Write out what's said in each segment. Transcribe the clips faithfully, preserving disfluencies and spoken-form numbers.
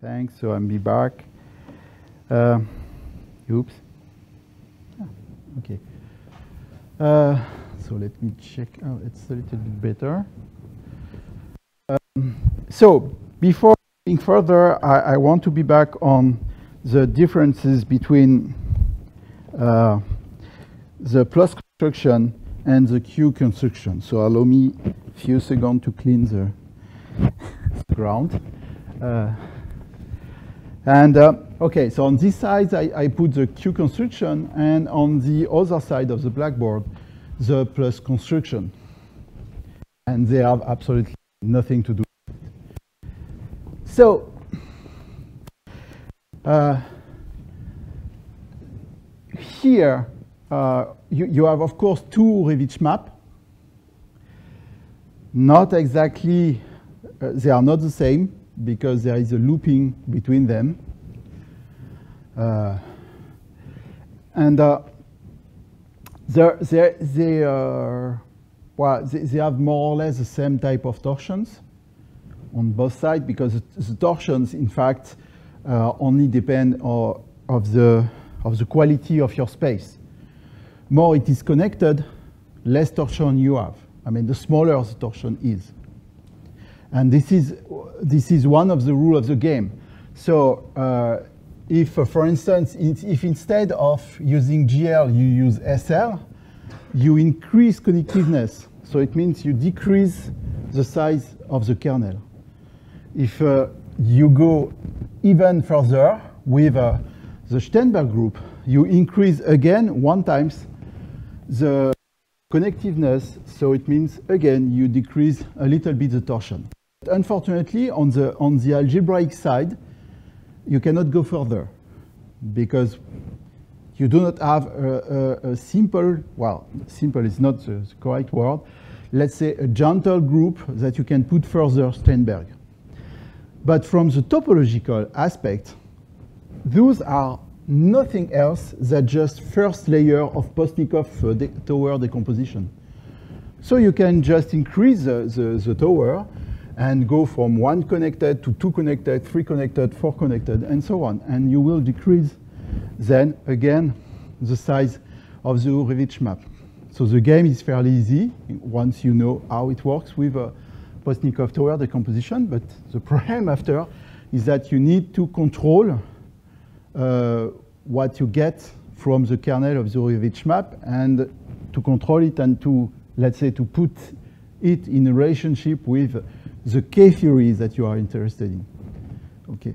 Thanks, so I'm be back. Uh, oops. Ah, okay. Uh, so let me check. Oh, it's a little bit better. Um, so before going further, I, I want to be back on the differences between uh, the plus construction and the Q construction. So allow me a few seconds to clean the ground. Uh, And, uh, okay, so on this side, I, I put the Q construction, and on the other side of the blackboard, the plus construction. And they have absolutely nothing to do with it. So, uh, here, uh, you, you have, of course, two Rivich maps. Not exactly, uh, they are not the same, because there is a looping between them. Uh, and uh, they're, they're, they, are, well, they, they have more or less the same type of torsions on both sides, because it, the torsions, in fact, uh, only depend on, of, the, of the quality of your space. More it is connected, less torsion you have. I mean, the smaller the torsion is. And this is, this is one of the rules of the game. So uh, if, uh, for instance, if instead of using G L, you use S L, you increase connectiveness. So it means you decrease the size of the kernel. If uh, you go even further with uh, the Steinberg group, you increase again one times the connectiveness. So it means, again, you decrease a little bit the torsion. Unfortunately, on the, on the algebraic side, you cannot go further because you do not have a, a, a simple, well, simple is not the, the correct word, let's say a gentle group that you can put further Steinberg. But from the topological aspect, those are nothing else than just first layer of Postnikov tower decomposition. So you can just increase the, the, the tower and go from one connected to two connected, three connected, four connected, and so on. And you will decrease then, again, the size of the Hurewicz map. So the game is fairly easy once you know how it works with a Postnikov tower decomposition. But the problem after is that you need to control uh, what you get from the kernel of the Hurewicz map, and to control it and to, let's say, to put it in a relationship with the K-theory that you are interested in. Okay.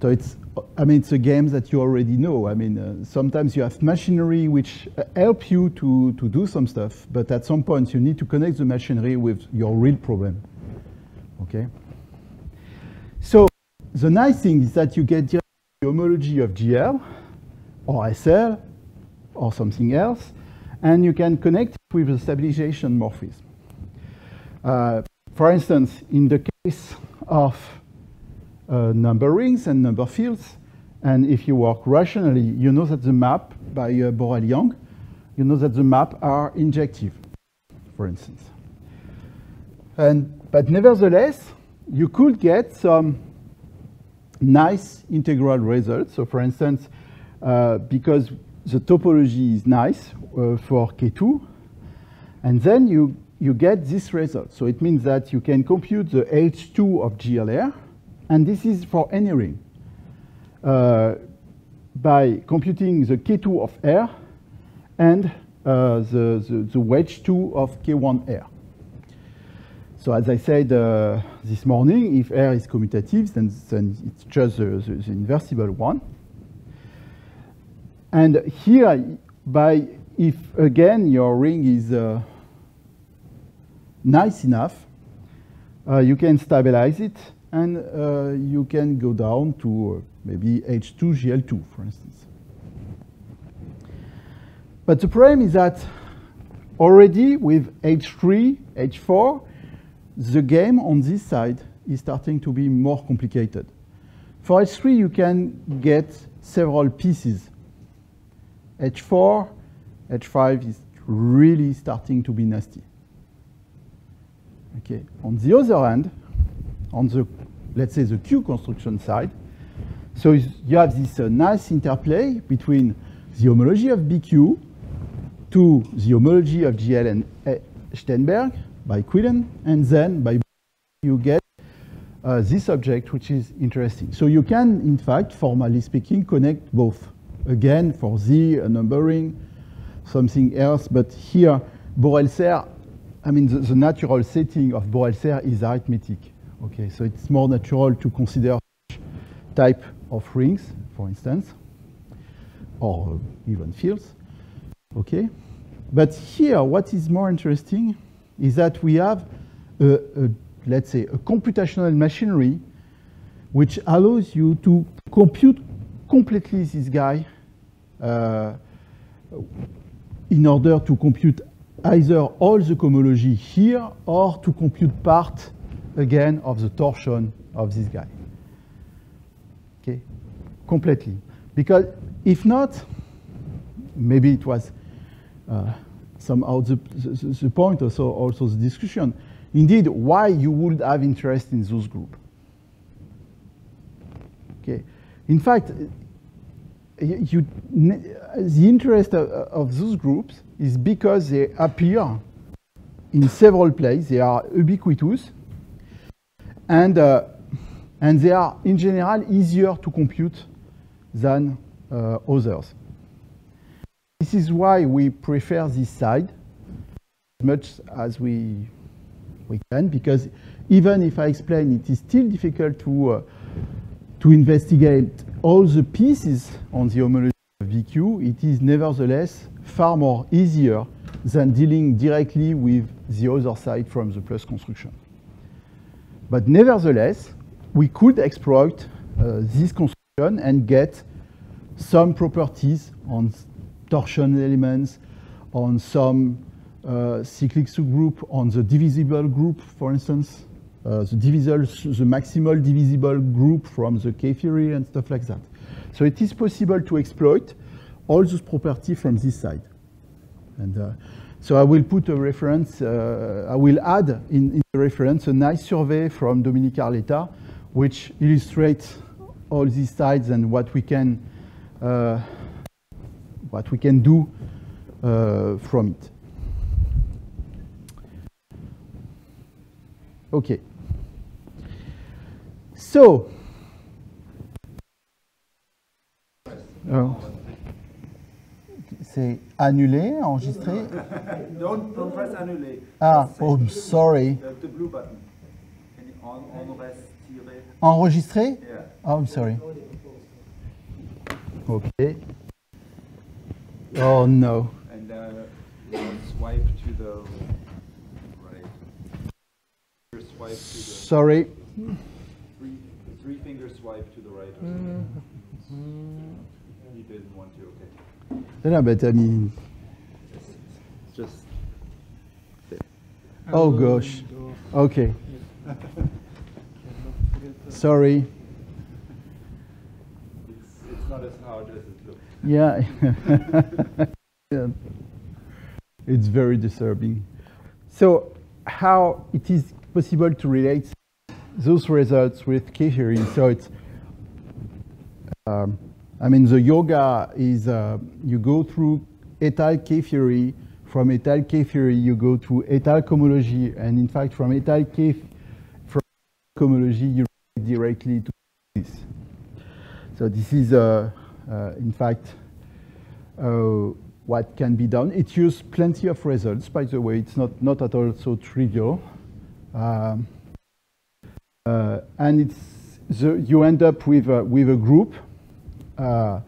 So it's, I mean, it's a game that you already know. I mean, uh, sometimes you have machinery which uh, help you to, to do some stuff, but at some point you need to connect the machinery with your real problem. Okay. So the nice thing is that you get the homology of G L or S L or something else, and you can connect it with the stabilization morphism. Uh, For instance, in the case of uh, number rings and number fields, and if you work rationally, you know that the map by uh, Borel-Young, you know that the map are injective, for instance. And, but nevertheless, you could get some nice integral results. So for instance, uh, because the topology is nice uh, for K two, and then you you get this result. So it means that you can compute the H two of G L R, and this is for any ring, uh, by computing the K two of R and uh, the, the, the H two of K one R. So as I said uh, this morning, if R is commutative, then, then it's just the, the, the inversible one. And here, by if again your ring is uh, nice enough, uh, you can stabilize it, and uh, you can go down to uh, maybe H two G L two, for instance. But the problem is that already with H three, H four, the game on this side is starting to be more complicated. For H three, you can get several pieces. H four, H five is really starting to be nasty. Okay. On the other hand, on the let's say, the Q construction side. So you have this uh, nice interplay between the homology of B Q to the homology of G L and uh, Steinberg by Quillen, and then by you get uh, this object, which is interesting. So you can, in fact, formally speaking, connect both. Again, for Z, uh, numbering, something else, but here, Borel-Serre, I mean, the, the natural setting of Borel-Serre is arithmetic. Okay, so it's more natural to consider type of rings, for instance, or even fields. Okay, but here, what is more interesting is that we have, a, a, let's say, a computational machinery which allows you to compute completely this guy uh, in order to compute either all the cohomology here or to compute part, again, of the torsion of this guy. Okay, completely. Because if not, maybe it was uh, somehow the, the, the point, also, also the discussion, indeed, why you would have interest in those group. Okay. In fact, you, the interest of, of those groups is because they appear in several places. They are ubiquitous, and uh, and they are in general easier to compute than uh, others. This is why we prefer this side as much as we we can, because even if I explain, it is still difficult to uh, to investigate all the pieces on the homology of V Q. It is nevertheless far more easier than dealing directly with the other side from the plus construction. But nevertheless, we could exploit uh, this construction and get some properties on torsion elements, on some uh, cyclic subgroup, on the divisible group, for instance. Uh, the, divisible, the maximal divisible group from the K theory and stuff like that. So it is possible to exploit all those properties from this side. And uh, so I will put a reference, uh, I will add in, in the reference a nice survey from Dominique Arleta, which illustrates all these sides and what we can, uh, what we can do uh, from it. Okay. So, oh. C'est annulé, enregistré. Don't press annulé. Ah, oh, sorry. The, the blue button. On, on reste tiré. Enregistré? Yeah. Oh, I'm sorry. Okay. Oh no. And uh, swipe to the right. Swipe to the sorry. Three, three finger swipe to the right. Or mm. Mm. He didn't want to. Okay. No, but I mean, it's just there. Oh gosh. Okay. Sorry. It's, it's not as hard as it looks. Yeah. Yeah. It's very disturbing. So, how it is possible to relate those results with K theory? So it's. Um, I mean, the yoga is, uh, you go through étale K-theory, from étale K-theory you go to étale cohomology, and in fact from étale K, from cohomology you relate directly to this. So this is, uh, uh, in fact, uh, what can be done. It uses plenty of results, by the way, it's not, not at all so trivial. Um, uh, and it's the, you end up with, uh, with a group, Uh,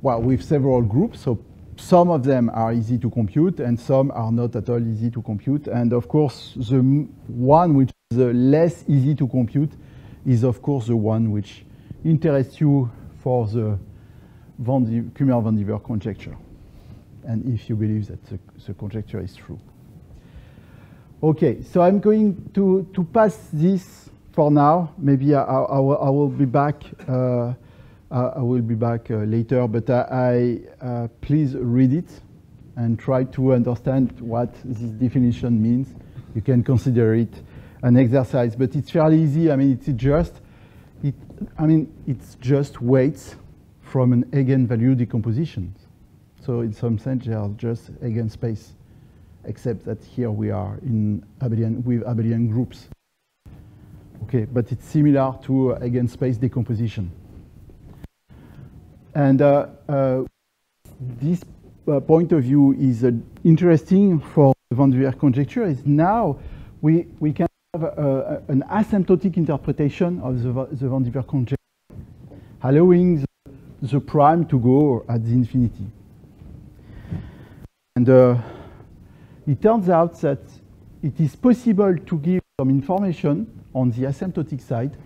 well, with several groups, so some of them are easy to compute and some are not at all easy to compute. And of course, the one which is the less easy to compute is of course the one which interests you for the Kummer-Vandiver conjecture. And if you believe that the, the conjecture is true. Okay, so I'm going to, to pass this for now. Maybe I, I, I, will, I will be back. Uh, I will be back uh, later, but uh, I uh, please read it and try to understand what this definition means. You can consider it an exercise, but it's fairly easy. I mean, it's just it, I mean, it's just weights from an eigenvalue decomposition. So in some sense, they are just eigenspace, except that here we are in abelian, with abelian groups. Okay, but it's similar to uh, eigenspace decomposition. And uh, uh, this uh, point of view is uh, interesting for the Van Verden conjecture. Is now we we can have uh, an asymptotic interpretation of the, the Van Verden conjecture, allowing the, the prime to go at the infinity. And uh, it turns out that it is possible to give some information on the asymptotic side,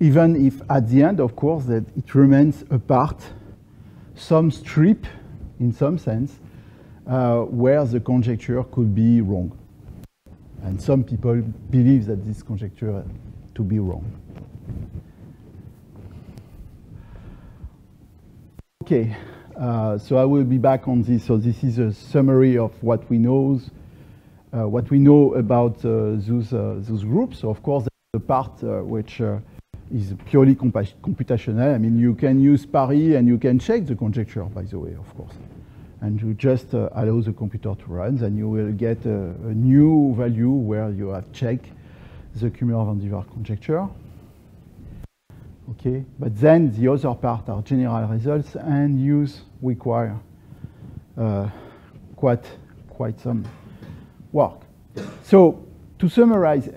even if at the end, of course, that it remains apart, some strip, in some sense, uh, where the conjecture could be wrong. And some people believe that this conjecture to be wrong. Okay, uh, so I will be back on this. So this is a summary of what we know. Uh, what we know about uh, those, uh, those groups. So of course, the part uh, which uh, is purely computational. I mean, you can use Parry and you can check the conjecture, by the way, of course. And you just uh, allow the computer to run, and you will get a, a new value where you have checked the Kummer-Vandiver conjecture. Okay, but then the other part are general results, and use require uh, quite, quite some work. So to summarize,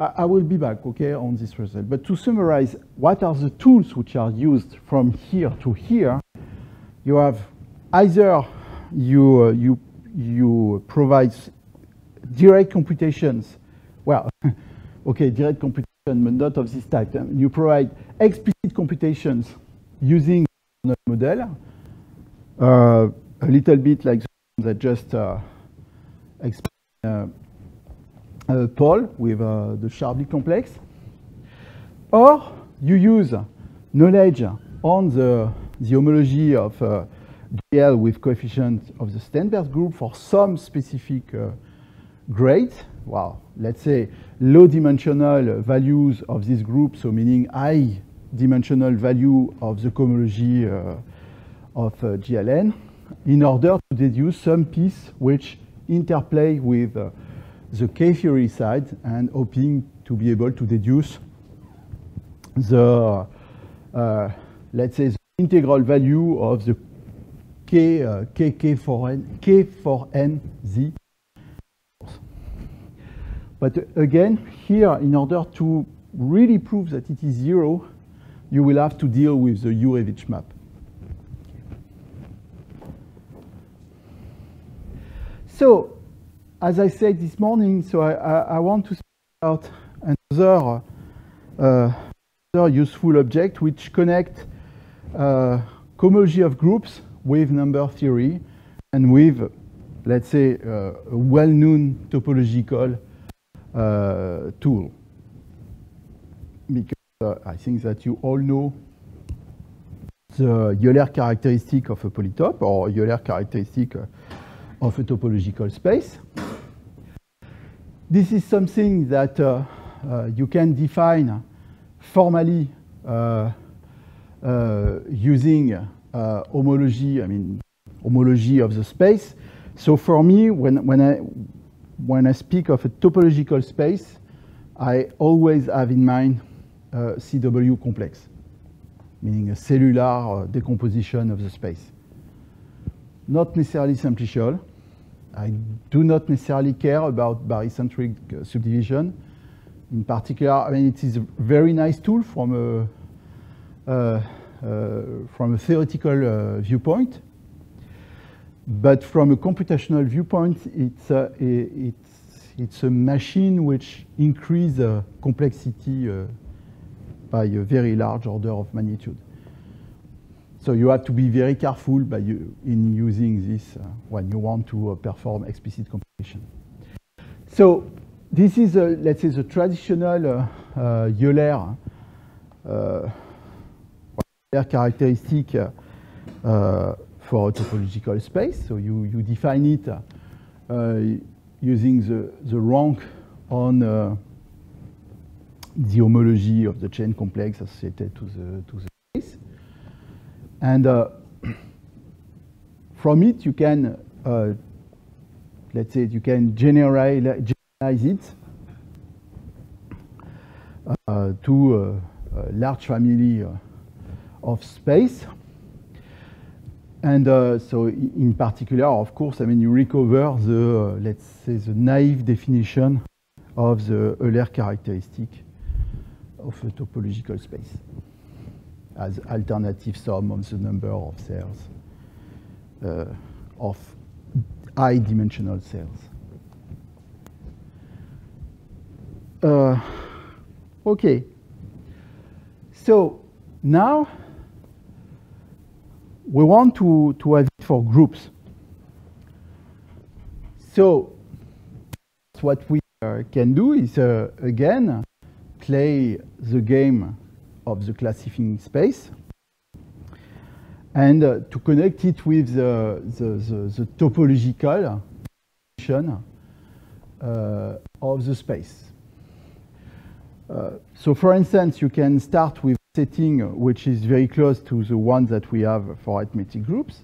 I, I will be back, okay, on this result. But to summarize, what are the tools which are used from here to here? You have either you uh, you you provide direct computations. Well, okay, direct computation, but not of this type. You provide explicit computations using the model, uh, a little bit like that just uh, explained. Uh, uh, Paul with uh, the Steinberg complex, or you use knowledge on the, the homology of uh, G L with coefficient of the Steinberg group for some specific uh, grade. Well, let's say low-dimensional values of this group, so meaning high-dimensional value of the cohomology uh, of uh, G L n, in order to deduce some piece which interplay with uh, the K-theory side, and hoping to be able to deduce the, uh, let's say, the integral value of the K, uh, K, K4N, K four N Z. But uh, again, here, in order to really prove that it is zero, you will have to deal with the Hurewicz map. So, as I said this morning, so I, I, I want to speak about another, uh, another useful object which connects uh, cohomology of groups with number theory and with, let's say, uh, a well-known topological uh, tool. Because uh, I think that you all know the Euler characteristic of a polytope, or Euler characteristic uh, of a topological space. This is something that uh, uh, you can define formally uh, uh, using uh, homology, I mean, homology of the space. So for me, when, when, I, when I speak of a topological space, I always have in mind a C W complex, meaning a cellular decomposition of the space. Not necessarily simplicial. I do not necessarily care about barycentric uh, subdivision. In particular, I mean, it is a very nice tool from a, uh, uh, from a theoretical uh, viewpoint. But from a computational viewpoint, it's, uh, it's, it's a machine which increases uh, complexity uh, by a very large order of magnitude. So you have to be very careful by you in using this uh, when you want to uh, perform explicit computation. So this is, a, let's say, the traditional uh, uh, Euler uh, characteristic uh, uh, for a topological space. So you, you define it uh, uh, using the, the rank on uh, the homology of the chain complex associated to the to the space. And uh, from it, you can uh, let's say you can generalize it uh, to a, a large family uh, of space. And uh, so, in particular, of course, I mean, you recover the, uh, let's say, the naive definition of the Euler characteristic of a topological space as alternative sum of the number of cells, uh, of high-dimensional cells. Uh, okay. So, now, we want to, to have it for groups. So what we uh, can do is, uh, again, play the game of the classifying space and uh, to connect it with the, the, the, the topological definition uh, of the space. Uh, so, for instance, you can start with setting which is very close to the one that we have for arithmetic groups.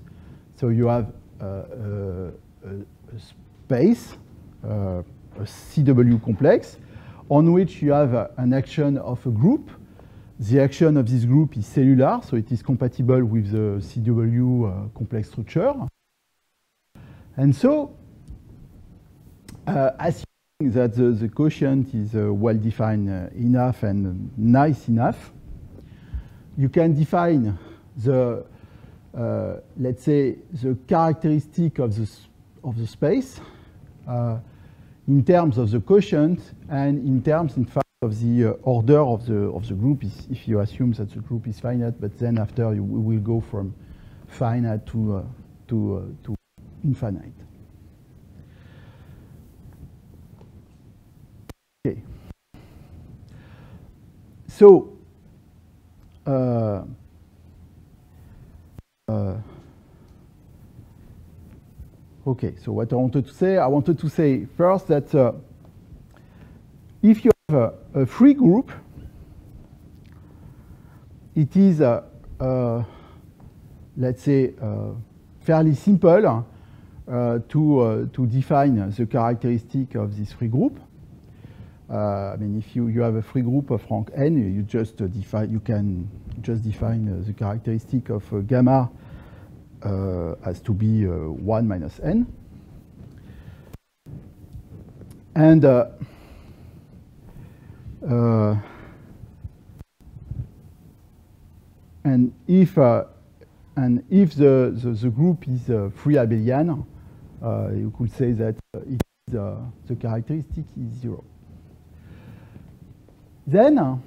So you have uh, a, a space, uh, a C W complex, on which you have uh, an action of a group. The action of this group is cellular, so it is compatible with the C W uh, complex structure. And so, uh, assuming that the, the quotient is uh, well-defined uh, enough and nice enough, you can define the, uh, let's say, the characteristic of the, of the space uh, in terms of the quotient and in terms, in fact, of the uh, order of the, of the group, is if you assume that the group is finite, but then after you will go from finite to, uh, to, uh, to infinite. Okay. So, Uh, uh, okay, so what I wanted to say, I wanted to say first that uh, if you have a, a free group, it is, uh, uh, let's say, uh, fairly simple uh, to, uh, to define the characteristic of this free group. Uh, I mean, if you, you have a free group of rank n, you, you just uh, define. You can just define uh, the characteristic of uh, gamma uh, as to be uh, one minus n. And uh, uh, and if uh, and if the, the the group is uh, free abelian, uh, you could say that uh, it is, uh, the characteristic is zero. Then,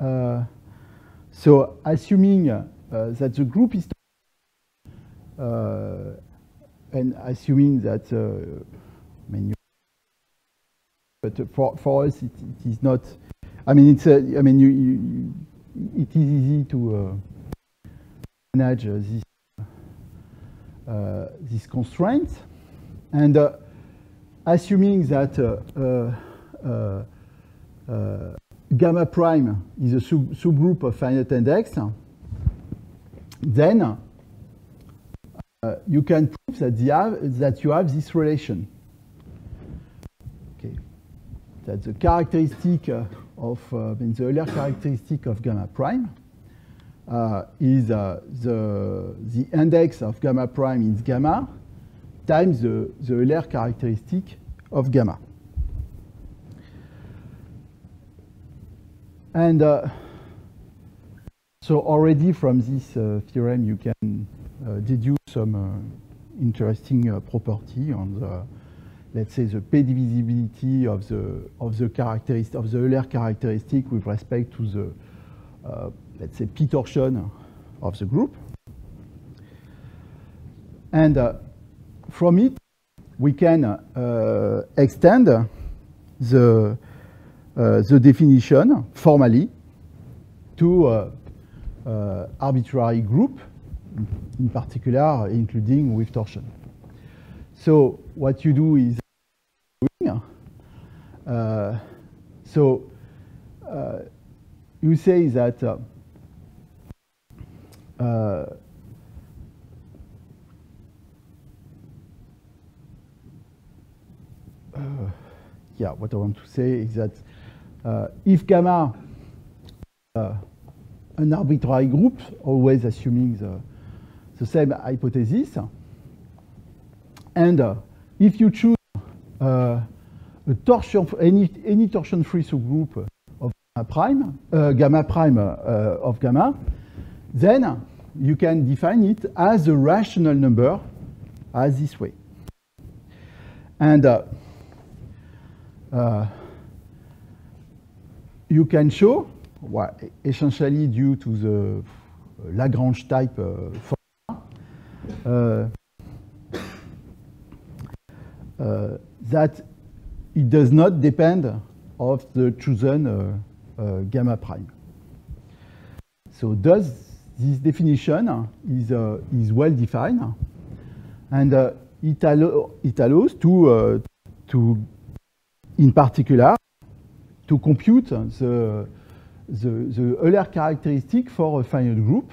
uh, so assuming uh, that the group is, uh, and assuming that, uh, I mean, but for for us it, it is not. I mean, it's. A, I mean, you, you, it is easy to uh, manage uh, this uh, this constraint, and uh, assuming that. Uh, uh, uh, Uh, gamma prime is a sub subgroup of finite index, then uh, you can prove that, the have, that you have this relation. Okay. That the characteristic uh, of uh, the Euler characteristic of gamma prime uh, is uh, the, the index of gamma prime is gamma times the, the Euler characteristic of gamma. And uh, so already from this uh, theorem you can uh, deduce some uh, interesting uh, property on the, let's say, the p-divisibility of the of the characteristic of the Euler characteristic with respect to the uh, let's say p torsion of the group. And uh, from it we can uh, extend the. Uh, the definition formally to uh, uh, arbitrary group, in particular, including with torsion. So what you do is, uh, so you say that uh, uh, uh, yeah, what I want to say is that uh, if gamma uh, an arbitrary group, always assuming the, the same hypothesis, and uh, if you choose uh, a torsion, any any torsion-free subgroup of gamma prime, uh, gamma prime uh, uh, of gamma, then you can define it as a rational number, as this way. And uh, uh, you can show, well, essentially due to the Lagrange type uh, formula, uh, uh, that it does not depend of the chosen uh, uh, gamma prime. So does this definition is uh, is well defined, and uh, it, allo it allows to uh, to in particular to compute the the, the Euler characteristic for a finite group,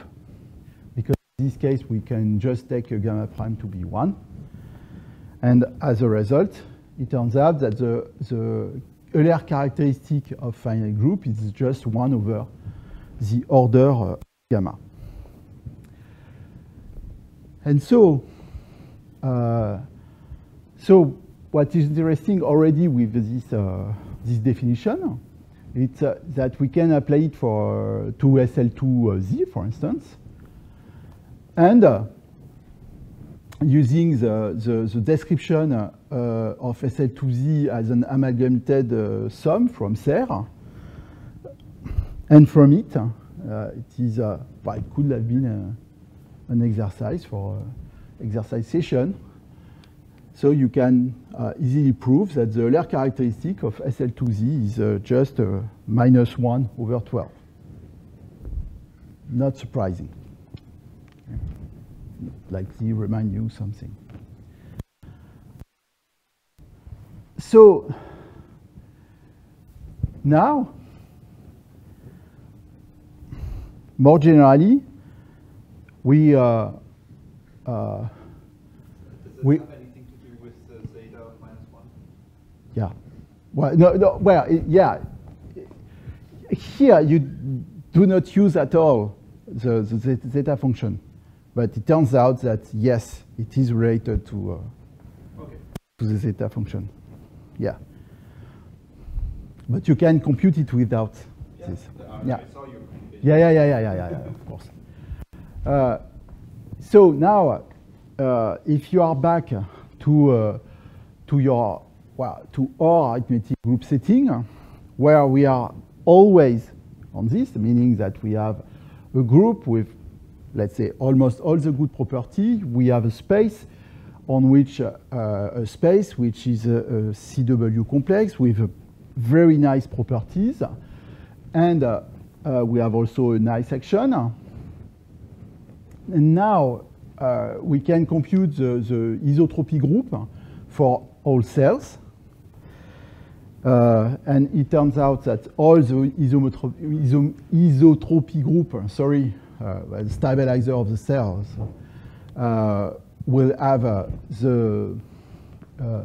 because in this case we can just take a gamma prime to be one, and as a result, it turns out that the, the Euler characteristic of finite group is just one over the order uh, gamma. And so, uh, so what is interesting already with this uh, this definition, it's uh, that we can apply it for uh, to S L two Z, for instance, and uh, using the, the, the description uh, of S L two Z as an amalgamated uh, sum from Serre, and from it, uh, it is, uh, well, it could have been uh, an exercise for uh, exercise session. So you can uh, easily prove that the Euler characteristic of S L two Z is uh, just uh, minus one over twelve. Not surprising. Likely remind you something. So now, more generally, we uh, uh, we. Does it have anything to do with the zeta of minus one? Yeah. Well, no, no. Well, yeah. Here you do not use at all the, the zeta function. But it turns out that, yes, it is related to, uh, okay. to the zeta function. Yeah. But you can compute it without yeah, this. Yeah. I saw you. yeah. Yeah, yeah, yeah, yeah, yeah, yeah, of course. Uh, so now, uh, if you are back to, uh, to your, well, to our arithmetic group setting, uh, where we are always on this, meaning that we have a group with, let's say, almost all the good property, we have a space on which uh, a space which is a, a C W complex with a very nice properties, and uh, uh, we have also a nice action. And now uh, we can compute the, the isotropy group for all cells, uh, and it turns out that all the isomotro iso isotropy group, sorry. Uh, the stabilizer of the cells uh, will have uh, the uh,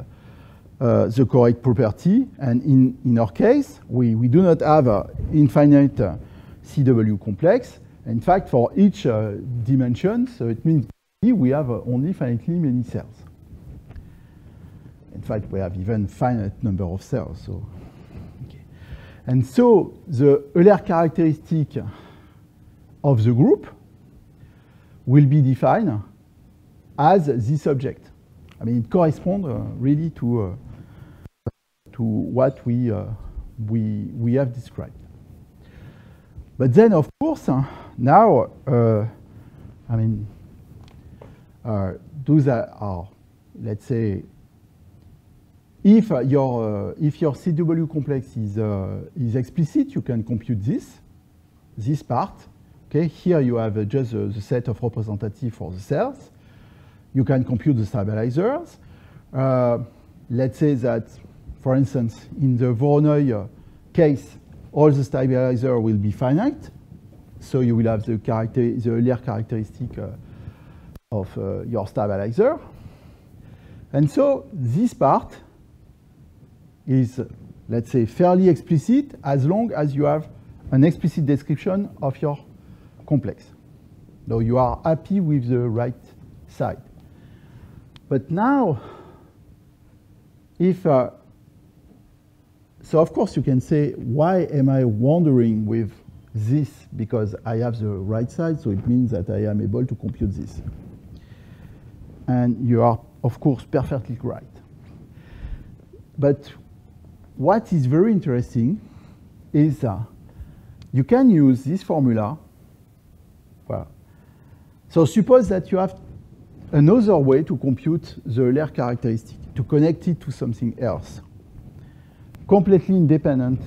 uh, the correct property, and in in our case, we we do not have an infinite uh, C W complex. In fact, for each uh, dimension, so it means we have uh, only finitely many cells. In fact, we have even finite number of cells. So, okay. And so the Euler characteristic of the group will be defined as this object. I mean, it corresponds uh, really to uh, to what we uh, we we have described. But then, of course, uh, now uh, I mean, uh, those are, let's say, if uh, your uh, if your C W complex is uh, is explicit, you can compute this this part. Okay, here you have uh, just uh, the set of representatives for the cells. You can compute the stabilizers. Uh, let's say that, for instance, in the Voronoi uh, case, all the stabilizers will be finite. So you will have the, character, the Euler characteristic uh, of uh, your stabilizer. And so this part is, let's say, fairly explicit as long as you have an explicit description of your complex. So you are happy with the right side. But now, if, uh, so of course you can say, why am I wandering with this? Because I have the right side, so it means that I am able to compute this. And you are, of course, perfectly right. But what is very interesting is uh, you can use this formula. Well, so suppose that you have another way to compute the Euler characteristic, to connect it to something else, completely independent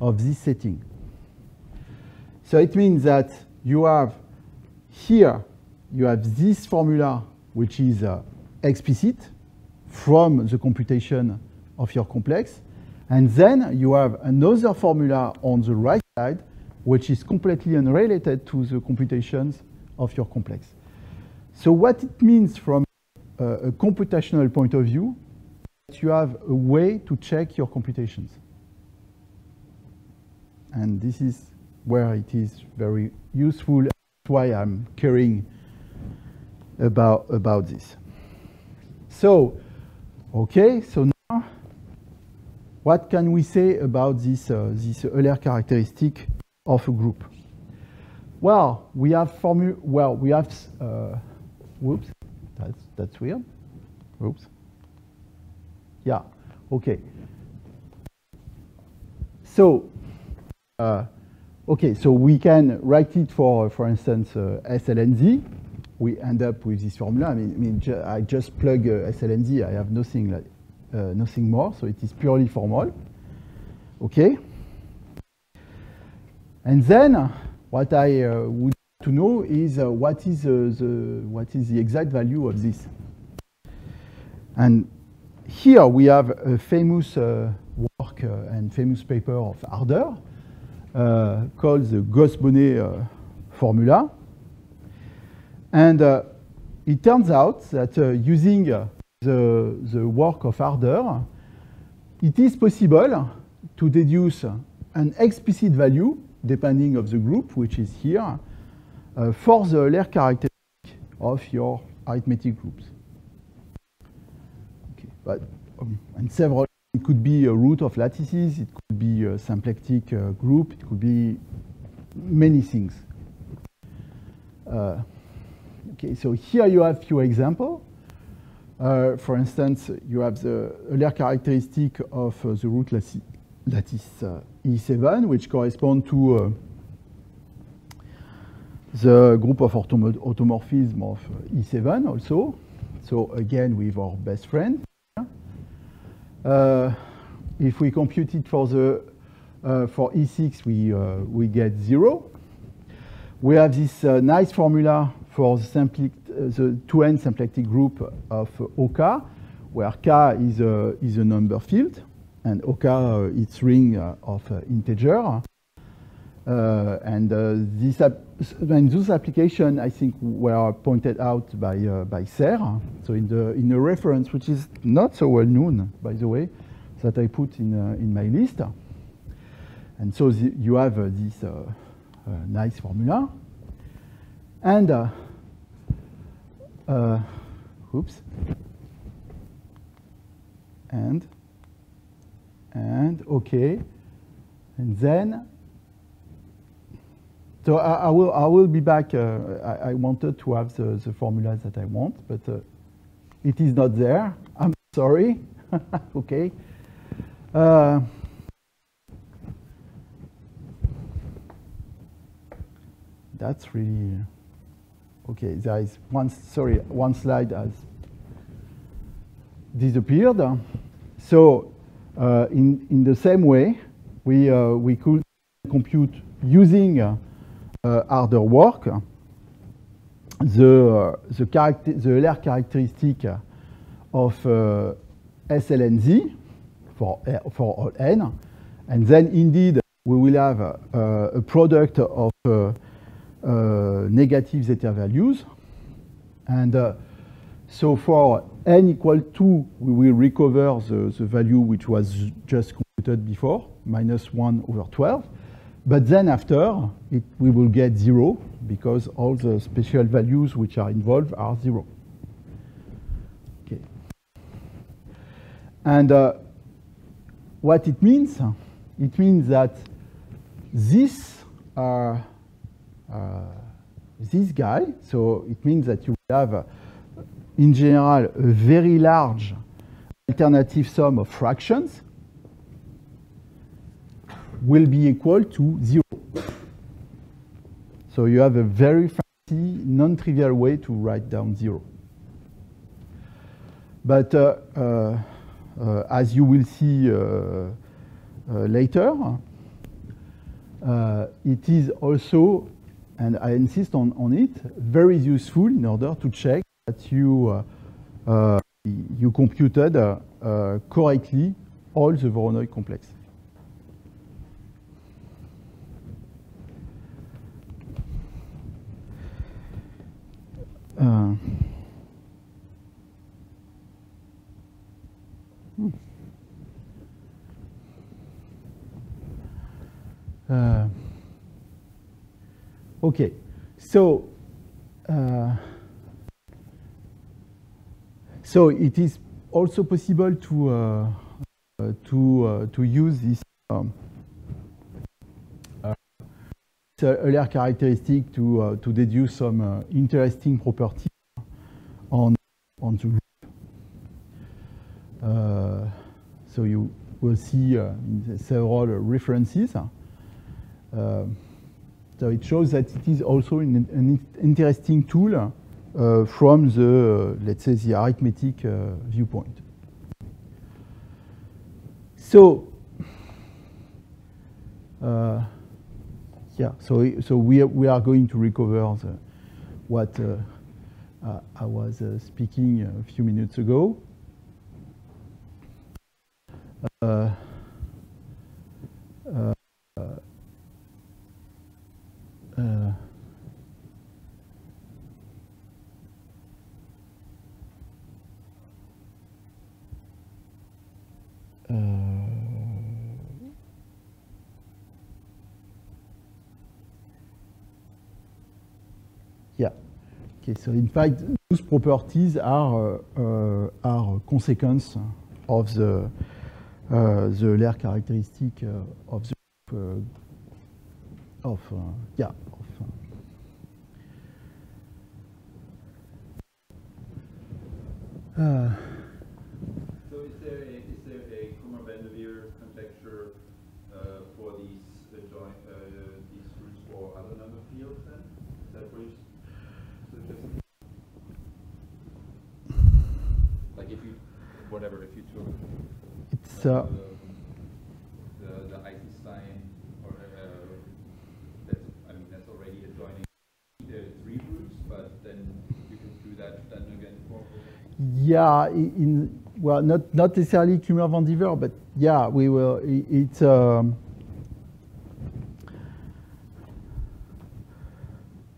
of this setting. So it means that you have here, you have this formula, which is uh, explicit from the computation of your complex. And then you have another formula on the right side, which is completely unrelated to the computations of your complex. So what it means from a, a computational point of view, that you have a way to check your computations. And this is where it is very useful. That's why I'm caring about, about this. So, okay, so now, what can we say about this, uh, this Euler characteristic of a group? Well, we have formu well, we have, uh, whoops, that's, that's weird, whoops, yeah, okay. So, uh, okay, so we can write it for, for instance, uh, S L N Z. We end up with this formula. I mean, I, mean ju I just plug uh, S L N Z. I have nothing, like, uh, nothing more. So it is purely formal. Okay. And then, what I uh, would like to know is uh, what is uh, the what is the exact value of this. And here we have a famous uh, work uh, and famous paper of Harder uh, called the Gauss-Bonnet uh, formula. And uh, it turns out that uh, using uh, the, the work of Harder, it is possible to deduce an explicit value, depending on the group, which is here, uh, for the Euler characteristic of your arithmetic groups. Okay, but, um, and several, it could be a root of lattices, it could be a symplectic uh, group, it could be many things. Uh, Okay, so here you have a few examples. Uh, for instance, you have the Euler characteristic of uh, the root lattice, lattice uh, E seven, which corresponds to uh, the group of autom automorphism of uh, E seven also. So again, with our best friend. Uh, if we compute it for, the, uh, for E six, we, uh, we get zero. We have this uh, nice formula for the, the two n symplectic group of OK, where K is a, is a number field, and OK uh, is ring uh, of uh, integer. Uh, and, uh, this and those applications, I think, were pointed out by, uh, by Serre. So in the, in the reference, which is not so well known, by the way, that I put in, uh, in my list. And so the, you have uh, this uh, uh, nice formula. And uh, uh, oops, and and okay, and then. So I, I will I will be back. Uh, I, I wanted to have the, the formulas that I want, but uh, it is not there. I'm sorry. Okay. Uh, that's really. Okay, there is one, sorry, one slide has disappeared. So uh, in, in the same way, we, uh, we could compute using uh, uh, harder work, the, uh, the, character, the Euler characteristic of uh, S L N Z for, for all n. And then indeed, we will have uh, a product of uh, uh, negative zeta values. And uh, so for n equal to, we will recover the, the value which was just computed before, minus one over twelve. But then after, it, we will get zero, because all the special values which are involved are zero. Okay. And uh, what it means, it means that this, uh, uh, this guy, so it means that you have, uh, in general, a very large alternative sum of fractions, will be equal to zero. So you have a very fancy, non-trivial way to write down zero. But uh, uh, uh, as you will see uh, uh, later, uh, it is also, and I insist on, on it, very useful in order to check that you, uh, uh, you computed uh, uh, correctly all the Voronoi complex. Uh, hmm. uh, okay, so uh, so it is also possible to uh, uh, to uh, to use this um, Euler characteristic to uh, to deduce some uh, interesting property on on the group. Uh, so you will see uh, in several references. Uh, so it shows that it is also an, an interesting tool uh, from the uh, let's say the arithmetic uh, viewpoint. So. Uh, Yeah, so, so we, we are going to recover the, what uh, uh, I was uh, speaking a few minutes ago. Uh, uh, uh, uh, Okay, so in fact, those properties are uh, are a consequence of the uh, the Euler characteristic uh, of the uh, of uh, yeah. Of, uh. Uh, so is there a, is there a Kummer-Vandiver conjecture uh, for these uh, joint uh, these groups for other number fields then? Is that what you Like if you, whatever, if you took it's, uh, uh, the, the, the Eisenstein, or uh, that's, I mean, that's already adjoining the three groups, but then you can do that then again for. Yeah, in well, not not necessarily Kummer-Vandiver, but yeah, we will. It's. It, um,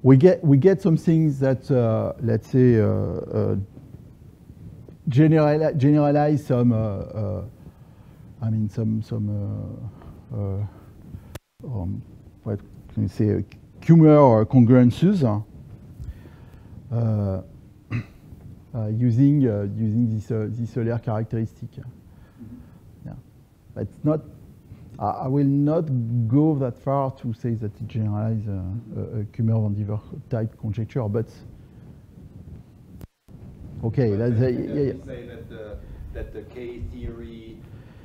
We get we get some things that uh, let's say uh, uh, generali generalize some uh, uh, I mean some some uh, uh, um, what can you say uh, Kummer or congruences uh, uh, using uh, using this uh, this Euler characteristic. Mm-hmm. Yeah, but it's not. I will not go that far to say that it generalizes uh, a Kummer-Vandiver type conjecture, but okay. But let's say, yeah, yeah. say that the, that the K theory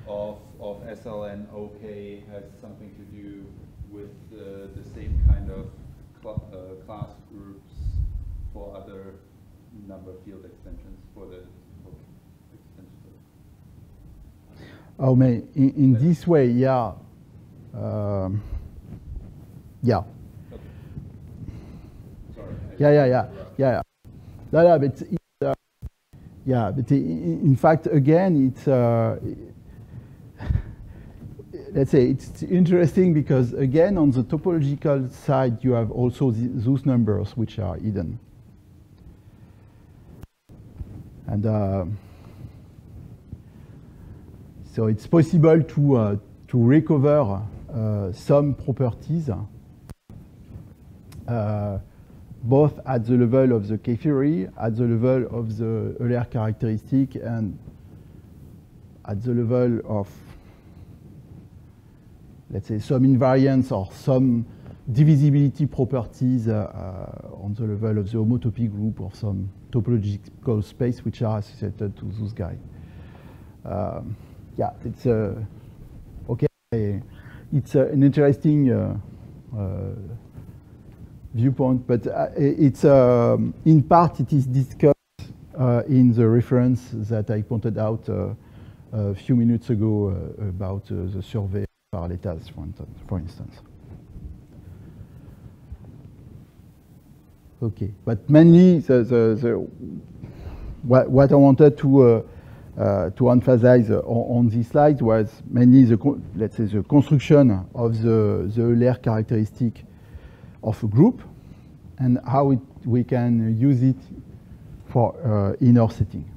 of of S L N OK has something to do with uh, the same kind of cl uh, class groups for other number field extensions for the. Oh man, in, in this way, yeah, um, yeah. Okay. Sorry, yeah, yeah, yeah, yeah, yeah, no, no, but it, uh, yeah, but in fact, again, it's uh, let's say it's interesting because, again, on the topological side, you have also the, those numbers which are hidden. And uh, so it's possible to, uh, to recover uh, some properties, uh, both at the level of the K-theory, at the level of the Euler characteristic, and at the level of, let's say, some invariance or some divisibility properties uh, uh, on the level of the homotopy group or some topological space which are associated to those guys. Uh, yeah, it's uh, okay. It's uh, an interesting uh, uh, viewpoint, but uh, it's um, in part it is discussed uh, in the reference that I pointed out uh, a few minutes ago uh, about uh, the survey of Arleta's, for instance. Okay, but mainly the, the, the what, what I wanted to uh, uh, to emphasize uh, on, on this slide was mainly the let's say the construction of the the Euler characteristic of a group and how it, we can use it for uh, inner setting.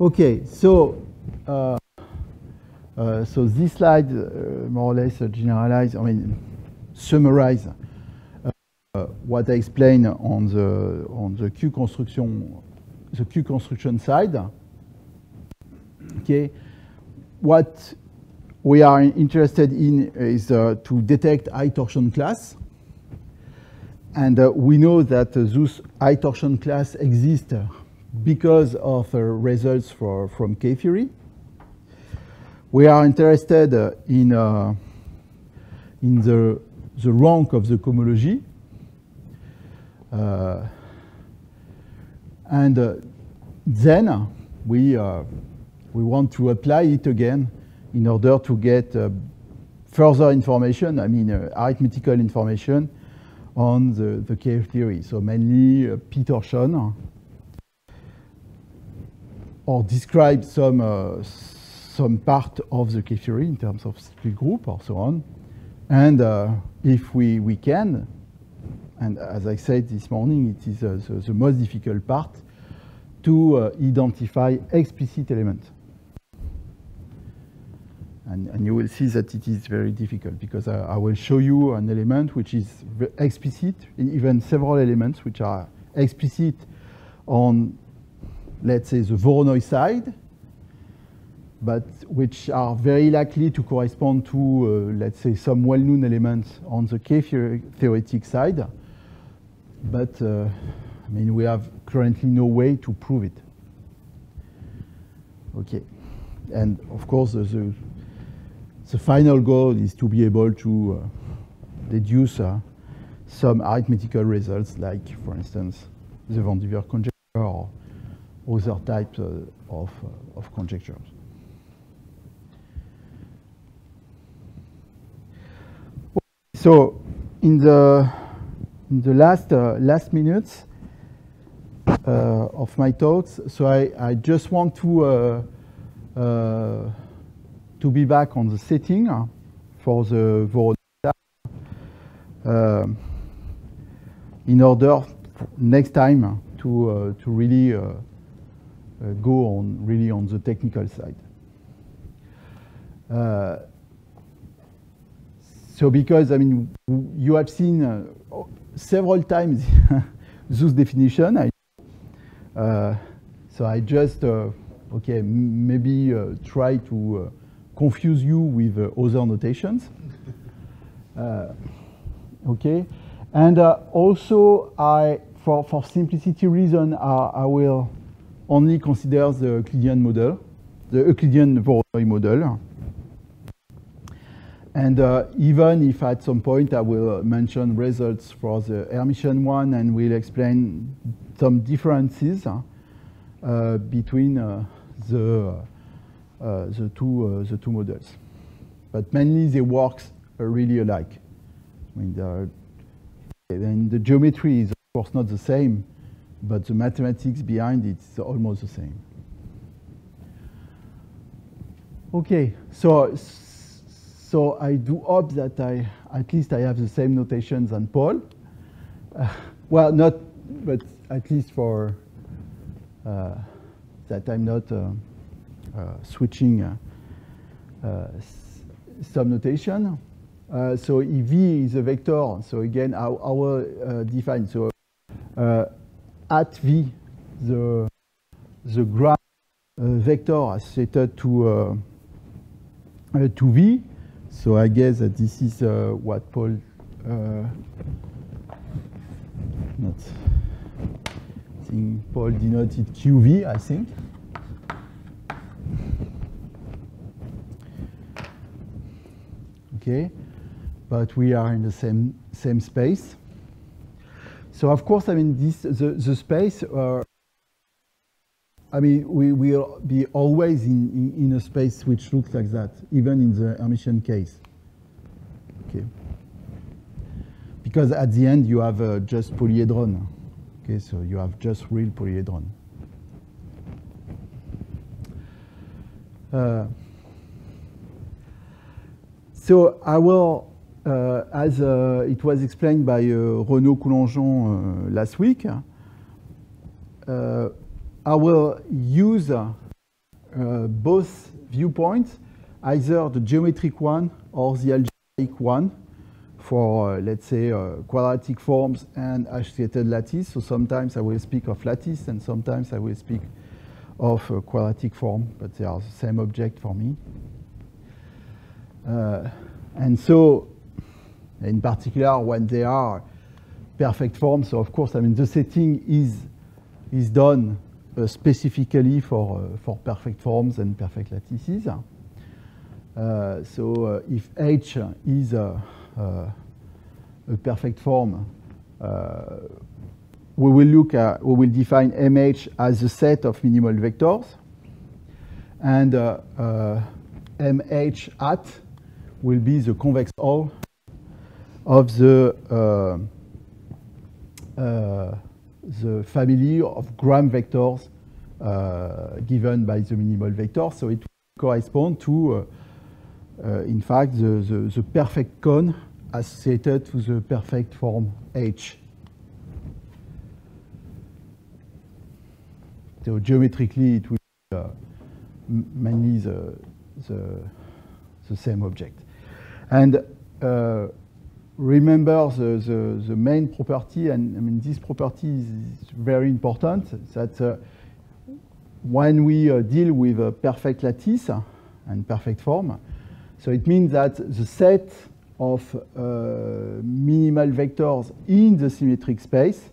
Okay, so. Uh, uh, so this slide uh, more or less uh, generalize, I mean, summarize uh, uh, what I explained on the on the Q construction, the Q construction side. Okay, what we are interested in is uh, to detect high torsion class, and uh, we know that uh, those high torsion class exist because of uh, results for from K-theory. We are interested uh, in uh, in the the rank of the cohomology, uh, and uh, then we uh, we want to apply it again in order to get uh, further information. I mean, uh, arithmetical information on the the K-theory. So mainly uh, p torsion, or describe some uh, some part of the K-theory in terms of split group or so on. And uh, if we, we can, and as I said this morning, it is uh, the, the most difficult part to uh, identify explicit elements. And, and you will see that it is very difficult because I, I will show you an element which is explicit, and even several elements which are explicit on, let's say, the Voronoi side, but which are very likely to correspond to, uh, let's say, some well-known elements on the K-theoretic side. But, uh, I mean, we have currently no way to prove it. Okay. And, of course, the, the, the final goal is to be able to uh, deduce uh, some arithmetical results, like, for instance, the Vandiver conjecture or other types uh, of, uh, of conjectures. So, in the in the last uh, last minutes uh, of my talks, so I, I just want to uh, uh, to be back on the setting for the Voronoi uh, in order next time to uh, to really uh, uh, go on really on the technical side. Uh, So because, I mean, you have seen uh, several times those definition. I, uh, so I just, uh, okay, m maybe uh, try to uh, confuse you with uh, other notations. uh, okay, and uh, also I, for, for simplicity reason, I, I will only consider the Euclidean model, the Euclidean Voronoi model. And uh, even if at some point I will mention results for the Hermitian one and will explain some differences uh, between uh, the uh, the two uh, the two models, but mainly they work really alike. I mean, the, and the geometry is of course not the same, but the mathematics behind it's almost the same. Okay, so so I do hope that I at least I have the same notations than Paul. Uh, well, not, but at least for uh, that I'm not uh, uh, switching uh, uh, some notation. Uh, so E V is a vector. So again, our, our uh, define. So uh, at V, the the graph uh, vector is set to uh, uh, to V. So I guess that this is uh, what Paul uh, not I think Paul denoted Q V. I think. Okay. But we are in the same same space. So of course, I mean this the the space. Uh, I mean we will be always in, in in a space which looks like that, even in the Hermitian case. Okay. Because at the end you have uh, just polyhedron. Okay, so you have just real polyhedron. Uh, so I will. Uh, as uh, it was explained by uh, Renaud Coulongeon uh, last week, uh, I will use uh, uh, both viewpoints, either the geometric one or the algebraic one, for uh, let's say uh, quadratic forms and associated lattice. So sometimes I will speak of lattice and sometimes I will speak of uh, quadratic form, but they are the same object for me. Uh, and so in particular, when they are perfect forms, so of course, I mean the setting is is done uh, specifically for uh, for perfect forms and perfect lattices. Uh, so uh, if H is a, uh, a perfect form, uh, we will look at we will define M H as a set of minimal vectors, and uh, uh, M H hat will be the convex hull of the uh, uh, the family of gram vectors uh, given by the minimal vector, so it corresponds to, uh, uh, in fact, the, the the perfect cone associated to the perfect form H. So geometrically, it will be uh, mainly the, the the same object, and. Uh, Remember the, the, the main property, and I mean this property is very important, that uh, when we uh, deal with a perfect lattice and perfect form, so it means that the set of uh, minimal vectors in the symmetric space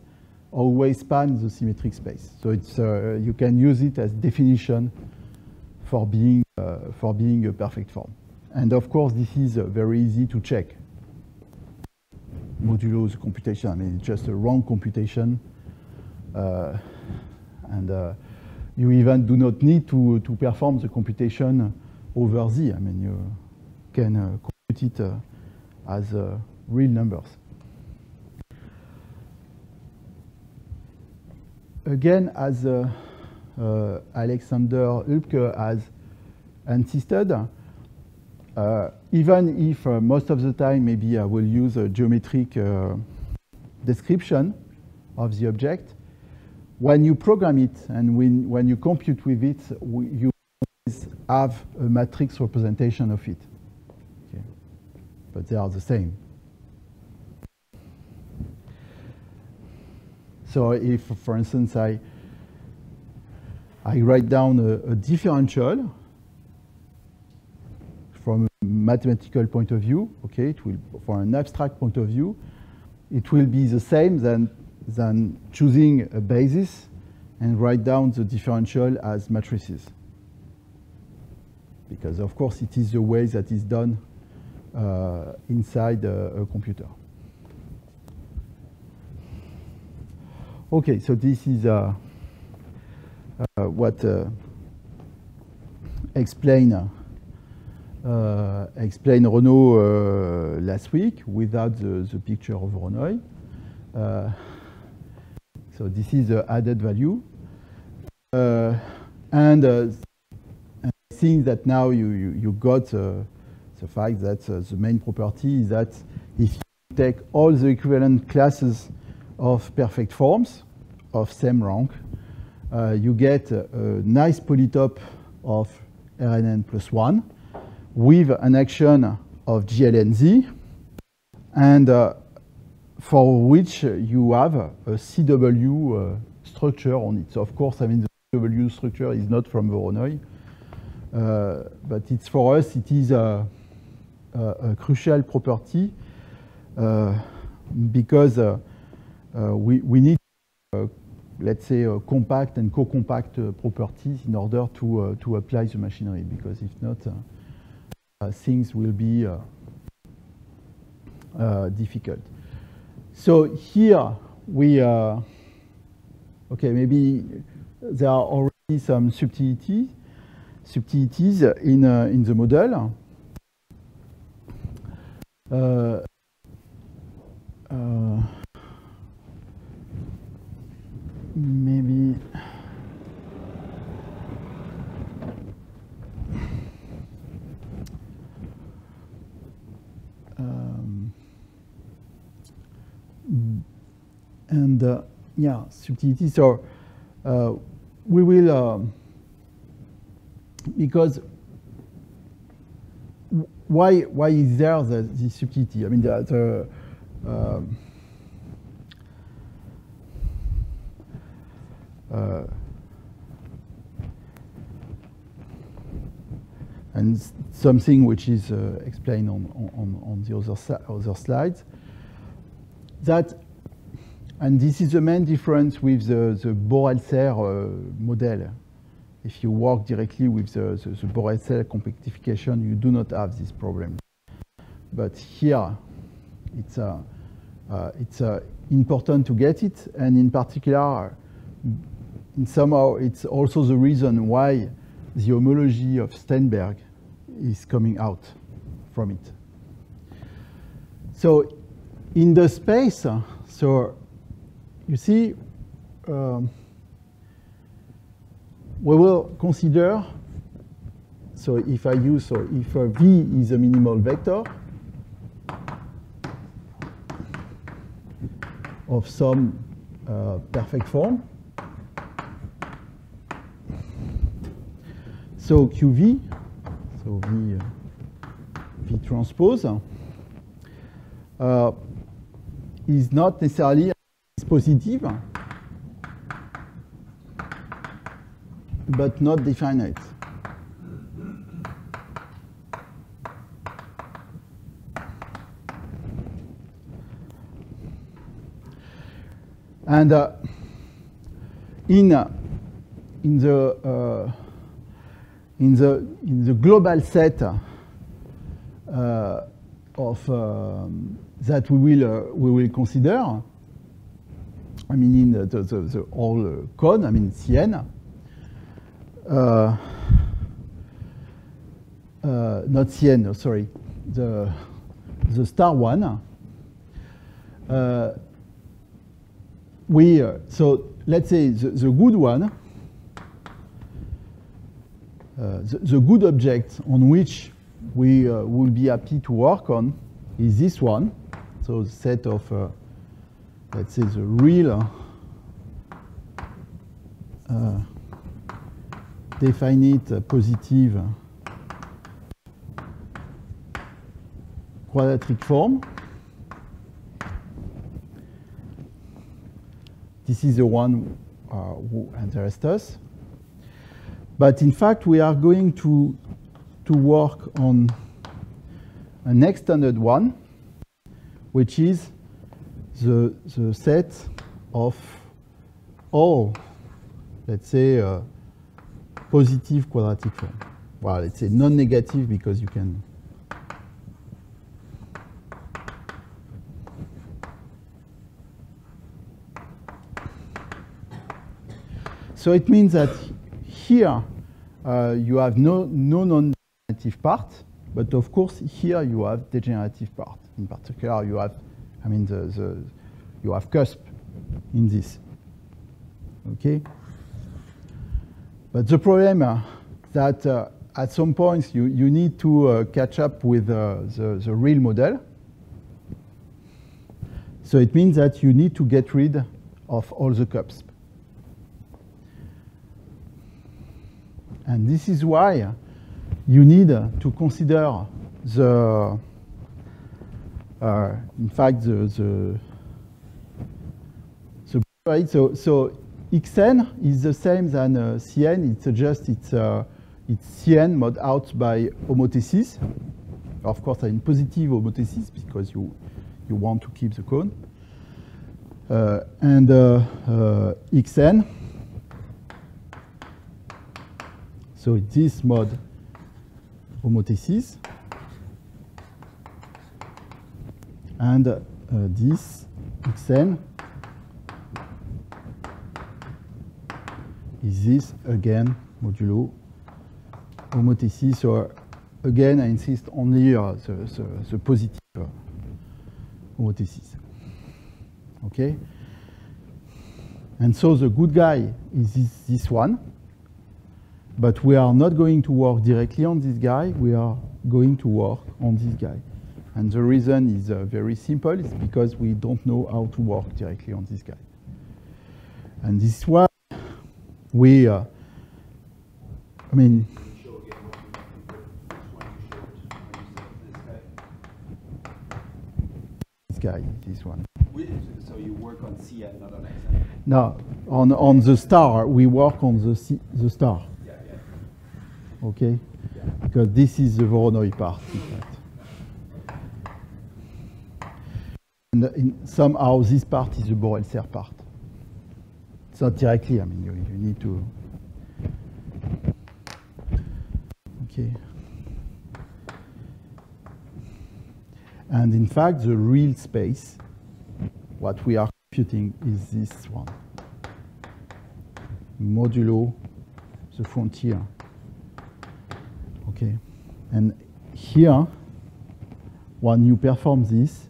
always spans the symmetric space. So it's uh, you can use it as definition for being uh, for being a perfect form, and of course this is uh, very easy to check. Modulo the computation. I mean, it's just a wrong computation, uh, and uh, you even do not need to to perform the computation over Z. I mean, you can uh, compute it uh, as uh, real numbers. Again, as uh, uh, Alexander Hülbke has insisted. Uh, even if uh, most of the time maybe I will use a geometric uh, description of the object, when you program it and when, when you compute with it, you always have a matrix representation of it. Okay. But they are the same. So if, for instance, I, I write down a, a differential, from a mathematical point of view, okay, it will, from an abstract point of view, it will be the same than, than choosing a basis and write down the differential as matrices. Because of course it is the way that is done uh, inside a, a computer. Okay, so this is uh, uh, what uh, explain uh, Uh, explained Renaud uh, last week without the, the picture of Voronoi. Uh, so this is the added value. Uh, and uh, seeing that now you, you, you got uh, the fact that uh, the main property is that if you take all the equivalent classes of perfect forms of same rank, uh, you get a, a nice polytope of R N n plus one with an action of G L n Z, and uh, for which you have a C W uh, structure on it. So of course, I mean, the C W structure is not from Voronoi, uh, but it's for us, it is a, a, a crucial property uh, because uh, uh, we, we need, uh, let's say, uh, compact and co-compact uh, properties in order to, uh, to apply the machinery, because if not, uh, uh, things will be uh, uh, difficult. So here we, uh, okay, maybe there are already some subtleties, subtleties in uh, in the model. Uh, uh, maybe. Um, And uh, yeah, subtleties. So uh, we will, um, because why why is there the, the subtlety? I mean, the, the uh, uh, and something which is uh, explained on on on the other other slides, that. And this is the main difference with the, the Borel-Serre uh, model. If you work directly with the, the, the Borel-Serre compactification, you do not have this problem. But here, it's, uh, uh, it's uh, important to get it. And in particular, in somehow, it's also the reason why the homology of Steinberg is coming out from it. So in the space, so you see, um, we will consider, so if I use, so if uh, V is a minimal vector of some uh, perfect form, so Q V, so V, uh, V transpose, uh, is not necessarily positive, but not definite. And uh, in uh, in the uh, in the in the global set uh, of um, that we will uh, we will consider. I mean, in the, the, the, the whole uh, cone, I mean, C N, uh, uh, not C N, no, sorry, the, the star one. Uh, we, uh, so let's say the, the good one, uh, the, the good object on which we uh, will be happy to work on is this one, so the set of uh, let's say the real uh, definite uh, positive quadratic form. This is the one uh, who interests us. But in fact, we are going to, to work on an extended one, which is The, the set of all, let's say, uh, positive quadratic form. Well, let's say non-negative because you can. So it means that here uh, you have no, no non-degenerative part, but of course here you have degenerative part. In particular, you have. I mean, the, the, you have cusp in this, okay? But the problem uh, that uh, at some point you, you need to uh, catch up with uh, the, the real model. So it means that you need to get rid of all the cups. And this is why you need to consider the, uh, in fact, the, the, the right? So, so Xn is the same than uh, Cn. It's just it's, uh, it's Cn mod out by homothesis. Of course, in positive homothesis because you you want to keep the cone. Uh, and uh, uh, Xn. So it is mod homothesis. And uh, this Xn is this again modulo homothesis. So again, I insist only uh, the, the, the positive uh, homothesis. Okay? And so the good guy is this, this one. But we are not going to work directly on this guy. We are going to work on this guy. And the reason is uh, very simple. It's because we don't know how to work directly on this guy. And this is why we, uh, I mean, this guy, this one. So you work on Cn, not on Xn? No, on, on the star. We work on the, C, the star. Okay, yeah. Because this is the Voronoi part, in fact. And in somehow this part is the Borel-Serre part. It's not directly. I mean, you, you need to. Okay. And in fact, the real space, what we are computing, is this one, modulo the frontier. Okay, and here, when you perform this,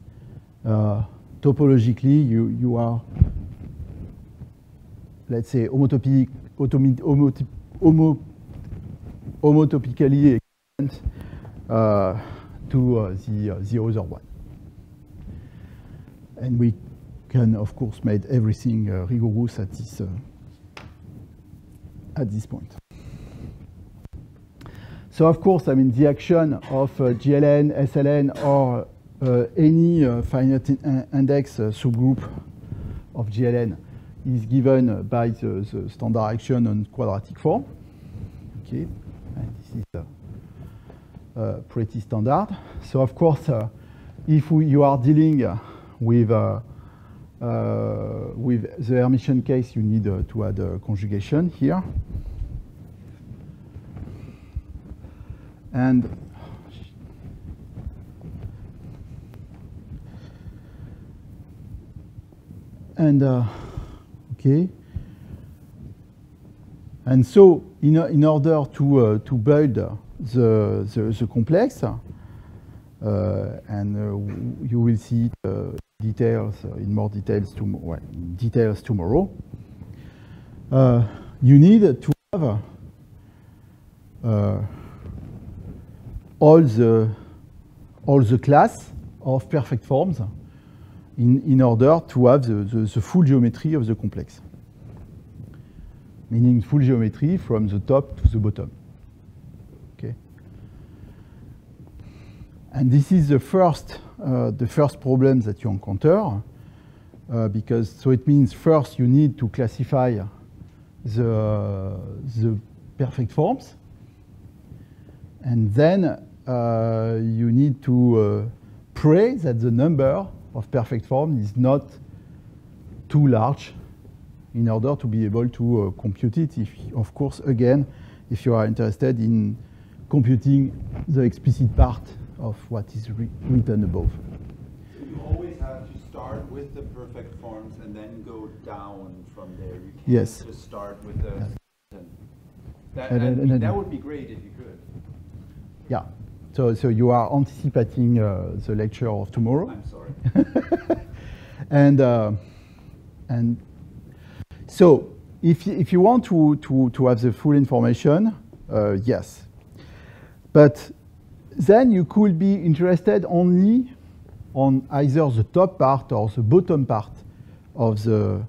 uh, topologically, you, you are, let's say, homotopic, homotopically homo, homo equivalent uh, to uh, the, uh, the other one. And we can, of course, make everything uh, rigorous at this, uh, at this point. So of course, I mean, the action of uh, G L N, S L N, or uh, any uh, finite in index uh, subgroup of G L N is given uh, by the, the standard action on quadratic form. Okay, and this is uh, uh, pretty standard. So of course, uh, if we, you are dealing uh, with uh, uh, with the Hermitian case, you need uh, to add uh, conjugation here. And and uh, okay. And so, in in order to uh, to build the the, the complex, uh, and uh, you will see uh, details uh, in more details tomorrow. Well, details tomorrow. Uh, you need to have. Uh, all the, all the class of perfect forms in, in order to have the, the, the full geometry of the complex. Meaning full geometry from the top to the bottom. Okay. And this is the first, uh, the first problem that you encounter. Uh, because, so it means first you need to classify the, the perfect forms. And then Uh, you need to uh, pray that the number of perfect forms is not too large in order to be able to uh, compute it. If, of course, again, if you are interested in computing the explicit part of what is re written above. So you always have to start with the perfect forms and then go down from there. You can't yes. just start with the... Yes. That, and, and, and, and, that would be great if you could. Yeah. So, so you are anticipating uh, the lecture of tomorrow. I'm sorry. and uh, and so if if you want to to to have the full information, uh, yes, But then you could be interested only on either the top part or the bottom part of the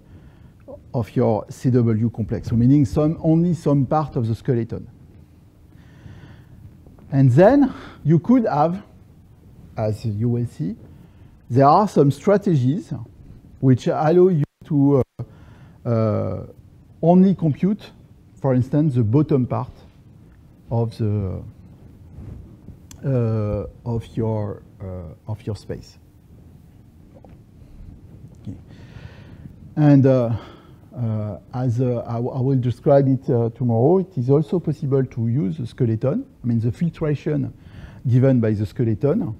of your C W complex, so meaning some only some part of the skeleton. And then you could have, as you will see, there are some strategies which allow you to uh, uh, only compute, for instance, the bottom part of the uh, of your uh, of your space. Okay. And uh, uh, as uh, I, I will describe it uh, tomorrow, it is also possible to use the skeleton, I mean the filtration given by the skeleton,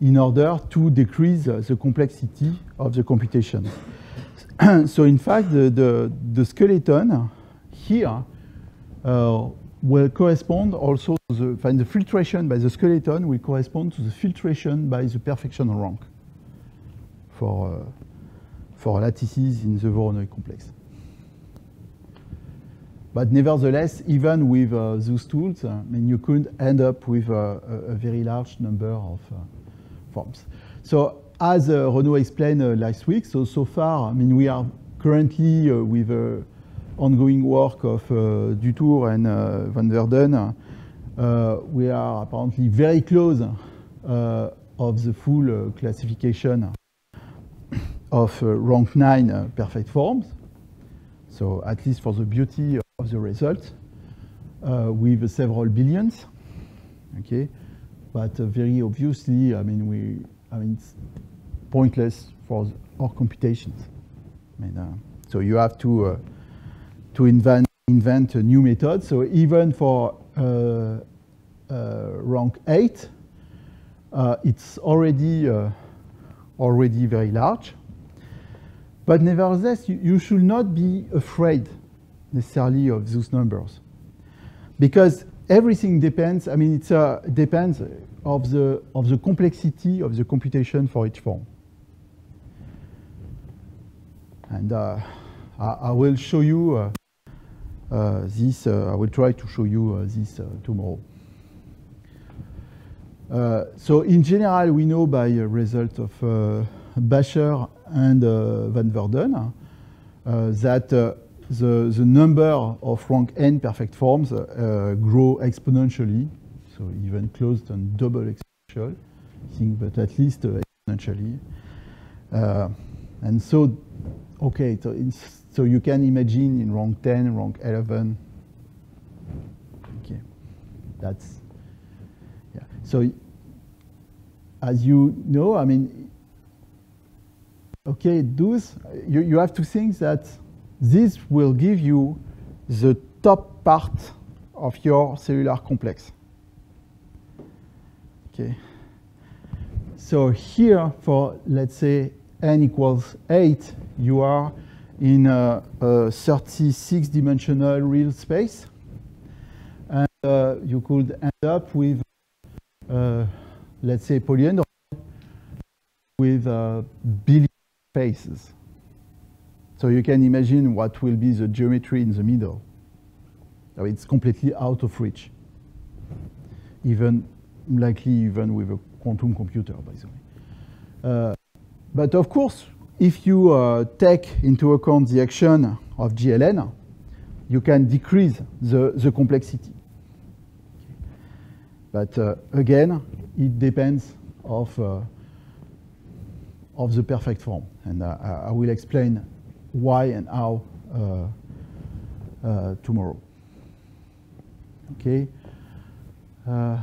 in order to decrease uh, the complexity of the computation. So in fact, the, the, the skeleton here uh, will correspond also to the, the filtration by the skeleton will correspond to the filtration by the perfection rank for, uh, for lattices in the Voronoi complex. But nevertheless, even with uh, those tools, uh, I mean, you could end up with uh, a, a very large number of uh, forms. So as uh, Renaud explained uh, last week, so so far, I mean, we are currently uh, with uh, ongoing work of uh, Dutour and uh, Van Verden. Uh, we are apparently very close uh, of the full uh, classification of uh, rank nine uh, perfect forms. So at least for the beauty of the result, uh, with several billions. Okay, but uh, very obviously, I mean we. I mean, it's pointless for our computations. I mean, uh, so you have to uh, to invent invent a new method. So even for uh, uh, rank eight, uh, it's already uh, already very large. But nevertheless, you, you should not be afraid necessarily of those numbers, because everything depends. I mean, it uh, depends. Of the, of the complexity of the computation for each form. And uh, I, I will show you uh, uh, this, uh, I will try to show you uh, this uh, tomorrow. Uh, so in general, we know by a result of uh, Bacher and uh, Van Verden uh, that uh, the, the number of rank n perfect forms uh, grow exponentially. So even closed and double exponential, I think, but at least uh, exponentially. Uh, and so, okay, so, it's, so you can imagine in rank ten, rank eleven. Okay, that's, yeah. So as you know, I mean, okay, those, you, you have to think that this will give you the top part of your cellular complex. Okay, so here for, let's say, n equals eight, you are in a, a thirty-six dimensional real space. And uh, you could end up with, uh, let's say, polyhedron with uh, billion faces. So you can imagine what will be the geometry in the middle. So it's completely out of reach, even likely even with a quantum computer, by the way. Uh, but of course, if you uh, take into account the action of G L N, you can decrease the, the complexity. But uh, again, it depends of, uh, of the perfect form. And uh, I will explain why and how uh, uh, tomorrow. Okay. Uh,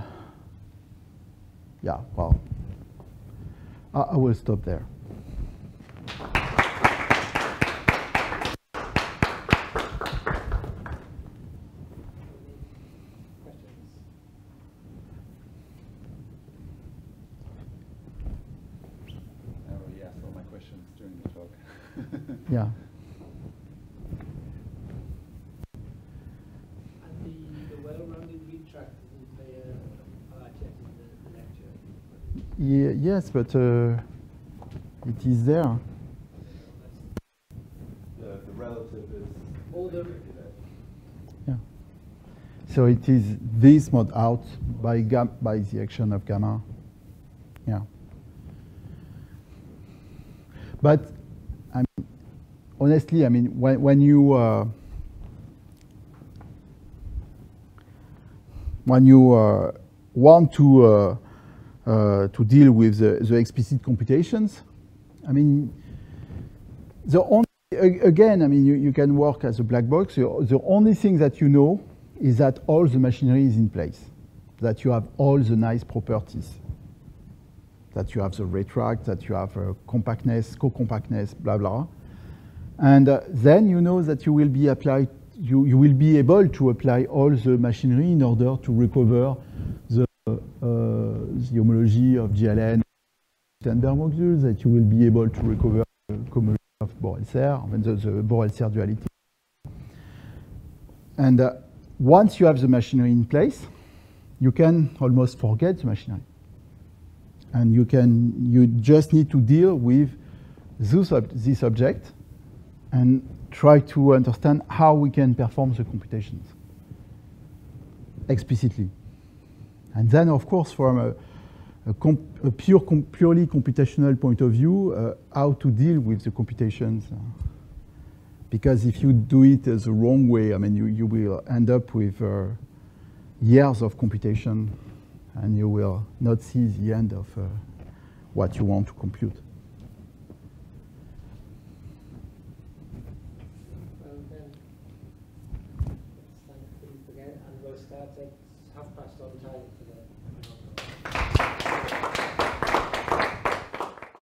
Yeah, well, I, I will stop there. I already asked all my questions during the talk. Yeah. Yes, but uh, it is there. The, the relative is older. Yeah. So it is this mod out by, by the action of gamma. Yeah. But I mean, honestly, I mean, when, when you uh, when you uh, want to uh, uh, to deal with the, the explicit computations, I mean, the only again, I mean, you, you can work as a black box. The only thing that you know is that all the machinery is in place, that you have all the nice properties, that you have the retract, that you have uh, compactness, co-compactness, blah, blah. And uh, then you know that you will be applied, you, you will be able to apply all the machinery in order to recover the, uh, the homology of G L N Steinberg modules, that you will be able to recover the cohomology of Borel-Serre, the, the Borel-Serre duality. And uh, once you have the machinery in place, you can almost forget the machinery. And you can, you just need to deal with this, ob this object and try to understand how we can perform the computations explicitly. And then, of course, from a, a, comp a pure com purely computational point of view, uh, how to deal with the computations. Because if you do it uh, the wrong way, I mean, you, you will end up with uh, years of computation, and you will not see the end of uh, what you want to compute.